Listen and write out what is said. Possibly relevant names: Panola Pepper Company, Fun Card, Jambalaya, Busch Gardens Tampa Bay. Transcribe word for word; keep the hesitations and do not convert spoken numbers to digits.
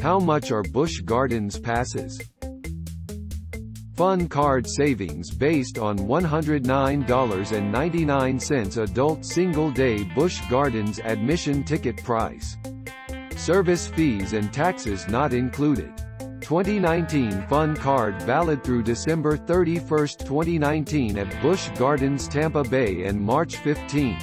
How much are Busch Gardens passes? Fun card savings based on one hundred nine dollars and ninety-nine cents adult single-day Busch Gardens admission ticket price. Service fees and taxes not included. twenty nineteen Fun Card valid through December thirty-first twenty nineteen at Busch Gardens Tampa Bay and March fifteenth.